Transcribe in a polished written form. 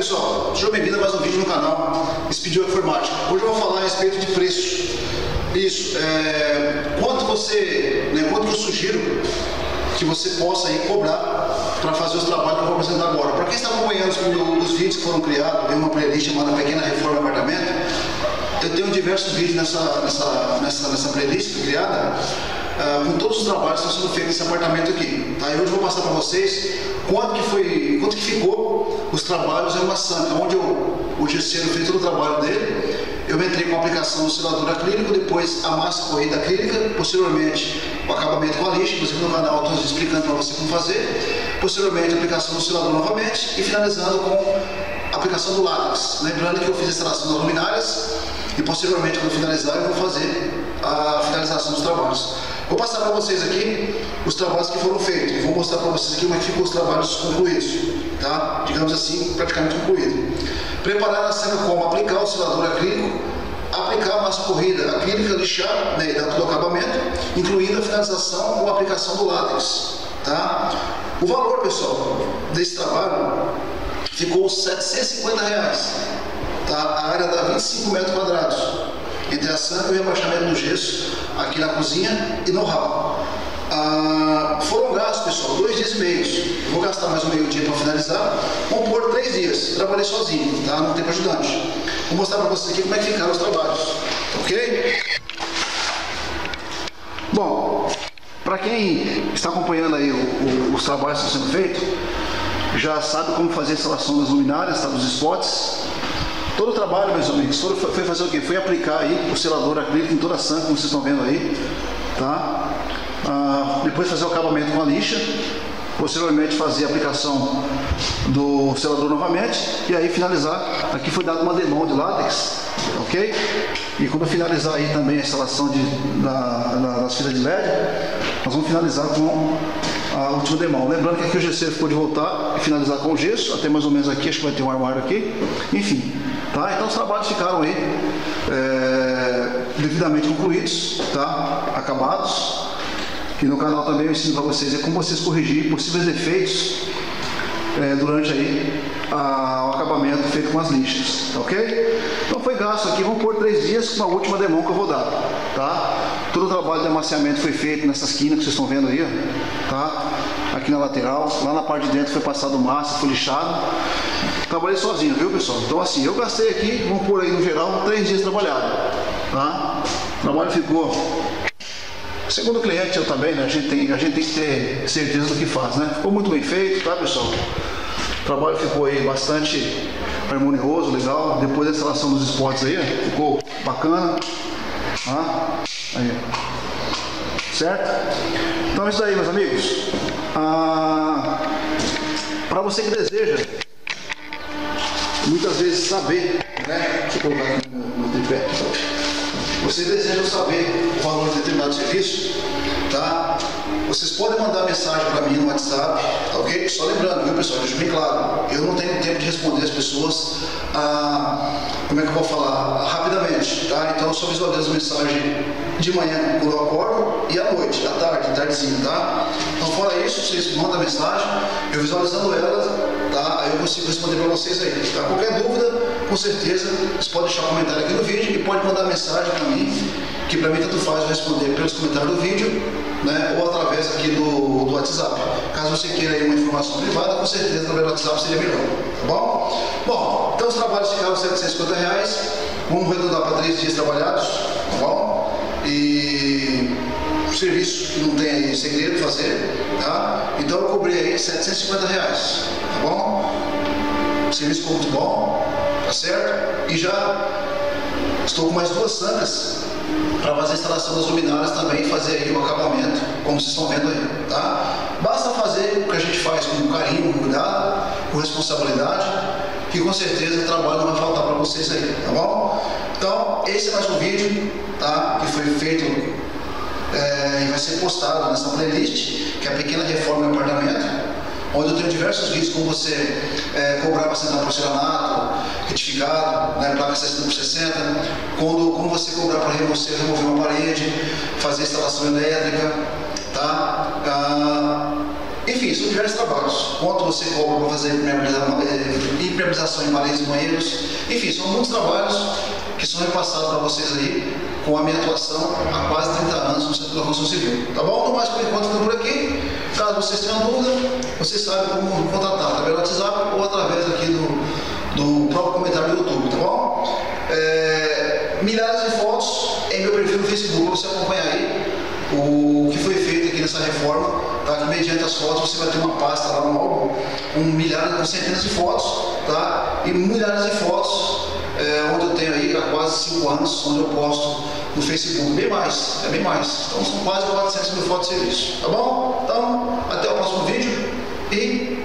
pessoal, sejam bem-vindos a mais um vídeo no canal Speed work informática. Hoje eu vou falar a respeito de preço. Isso, quanto eu sugiro que você possa aí cobrar para fazer os trabalhos que eu vou apresentar agora. Para quem está acompanhando os vídeos que foram criados, tem uma playlist chamada Pequena Reforma do Apartamento. Eu tenho diversos vídeos nessa playlist criada, com todos os trabalhos que estão sendo feitos nesse apartamento aqui, tá? E hoje eu vou passar para vocês quanto que ficou os trabalhos em uma sanca, onde o gesseiro fez todo o trabalho dele. Eu entrei com a aplicação do selador acrílico, depois a massa corrida acrílica, posteriormente o acabamento com a lixa, inclusive no canal eu estou explicando para você como fazer, posteriormente a aplicação do selador novamente e finalizando com a aplicação do látex. Lembrando que eu fiz a instalação das luminárias e posteriormente quando finalizar eu vou fazer a finalização dos trabalhos. Vou passar para vocês aqui os trabalhos que foram feitos e vou mostrar para vocês aqui como é que ficou os trabalhos concluídos, tá? Digamos assim, praticamente concluído. Preparar a cena como aplicar o selador acrílico, aplicar a massa corrida acrílica, lixar, né, e dar todo o acabamento, incluindo a finalização ou a aplicação do látex, tá? O valor, pessoal, desse trabalho ficou R$750, tá? A área dá 25 metros quadrados. Entre a sanca e o rebaixamento do gesso, aqui na cozinha e no hall. Foram gastos, pessoal, 2 dias e meio. Eu vou gastar mais meio dia para finalizar. Vou pôr 3 dias. Trabalhei sozinho, tá? Não tem ajudante. Vou mostrar para vocês aqui como é que ficaram os trabalhos, ok? Bom, para quem está acompanhando aí os trabalhos que estão sendo feitos, já sabe como fazer a instalação das luminárias, tá? Dos spots. Todo o trabalho, meus amigos, foi fazer o quê? Foi aplicar aí o selador acrílico em toda a sanca, como vocês estão vendo aí, tá? Depois fazer o acabamento com a lixa, posteriormente fazer a aplicação do selador novamente e aí finalizar. Aqui foi dado uma demão de látex, ok? E quando finalizar aí também a instalação das fitas de LED, nós vamos finalizar com a última demão. Lembrando que aqui o gesseiro ficou de voltar e finalizar com o gesso, até mais ou menos aqui, acho que vai ter um armário aqui, enfim, tá? Então os trabalhos ficaram aí devidamente concluídos, tá? Acabados. E no canal também eu ensino para vocês como vocês corrigir possíveis defeitos durante aí o acabamento feito com as lixas, ok? Então foi gasto aqui, vamos pôr 3 dias com a última demão que eu vou dar, tá? Todo o trabalho de amaciamento foi feito nessa esquina que vocês estão vendo aí, ó, tá? Aqui na lateral, lá na parte de dentro foi passado massa, foi lixado. Trabalhei sozinho, viu, pessoal? Então assim, eu gastei aqui, vamos pôr aí no geral 3 dias trabalhado, tá? O trabalho ficou... Segundo o cliente, eu também, né? A gente tem que ter certeza do que faz, né? Ficou muito bem feito, tá, pessoal? O trabalho ficou aí bastante harmonioso, legal. Depois da instalação dos spots aí, ficou bacana, tá? Aí, certo? Então é isso aí, meus amigos. Para você que deseja muitas vezes saber, né? Deixa eu colocar aqui no tripé. Vocês desejam saber o valor de determinado serviço, tá? Vocês podem mandar mensagem para mim no WhatsApp, tá, ok? Só lembrando, viu, pessoal, deixa bem claro, eu não tenho tempo de responder as pessoas, como é que eu vou falar, rapidamente, tá? Então eu só visualizo a mensagem de manhã quando eu acordo e à noite, à tarde, tardezinha, tá? Então fora isso, vocês mandam a mensagem, eu visualizando ela, tá? Aí eu consigo responder para vocês aí, tá? Qualquer dúvida, com certeza, vocês podem deixar um comentário aqui no vídeo e pode mandar mensagem para mim, que para mim tanto faz responder pelos comentários do vídeo, né, ou através aqui do WhatsApp. Caso você queira aí uma informação privada, com certeza através do WhatsApp seria melhor, tá bom? Bom, então os trabalhos ficaram R$750, vamos redondar para 3 dias trabalhados, tá bom? E o serviço que não tem aí segredo fazer, tá? Então eu cobrei aí R$750, tá bom? O serviço ficou muito bom, tá certo? E já estou com mais 2 sancas para fazer a instalação das luminárias também e fazer aí o acabamento, como vocês estão vendo aí, tá? Basta fazer o que a gente faz com carinho, com cuidado, com responsabilidade, que com certeza o trabalho não vai faltar para vocês aí, tá bom? Então, esse é mais um vídeo, tá? Que foi feito e vai ser postado nessa playlist, que é a Pequena Reforma do Apartamento, onde eu tenho diversos vídeos como você cobrar para acertar porcelanato, retificado, né, placa 60x60, como você cobrar para remover uma parede, fazer instalação elétrica, tá? Enfim, são diversos trabalhos. Quanto você cobra para fazer impermeabilização em paredes e banheiros. Enfim, são muitos trabalhos que são repassados para vocês aí, com a minha atuação há quase 30 anos no setor da construção civil. Tá bom? No mais, por enquanto, fica por aqui. Caso vocês tenham dúvida, vocês sabem como contatar, através do WhatsApp ou através aqui do próprio comentário do YouTube, tá bom? Milhares de fotos em meu perfil do Facebook, você acompanha aí o que foi feito aqui nessa reforma, tá? Que mediante as fotos você vai ter uma pasta lá no álbum, com centenas de fotos, tá? E milhares de fotos, onde eu tenho aí há quase 5 anos, onde eu posto no Facebook, bem mais, então são quase 400 mil fotos de serviço, tá bom? Então, até o próximo vídeo e